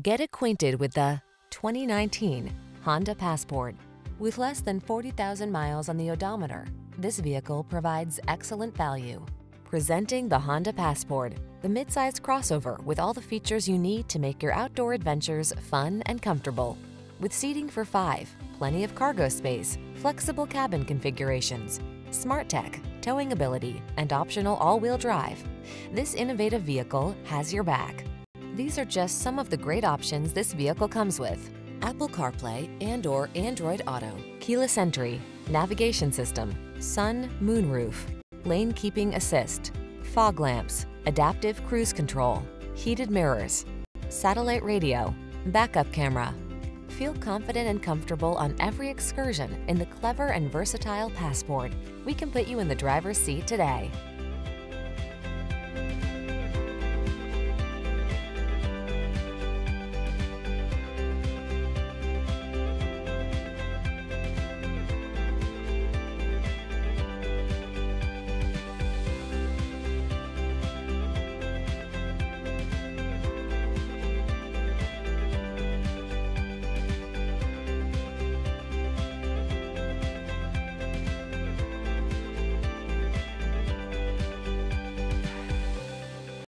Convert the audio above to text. Get acquainted with the 2019 Honda Passport. With less than 40,000 miles on the odometer, this vehicle provides excellent value. Presenting the Honda Passport, the midsize crossover with all the features you need to make your outdoor adventures fun and comfortable. With seating for 5, plenty of cargo space, flexible cabin configurations, smart tech, towing ability, and optional all-wheel drive, this innovative vehicle has your back. These are just some of the great options this vehicle comes with: Apple CarPlay and/or Android Auto, keyless entry, navigation system, sun, moon roof, lane keeping assist, fog lamps, adaptive cruise control, heated mirrors, satellite radio, backup camera. Feel confident and comfortable on every excursion in the clever and versatile Passport. We can put you in the driver's seat today.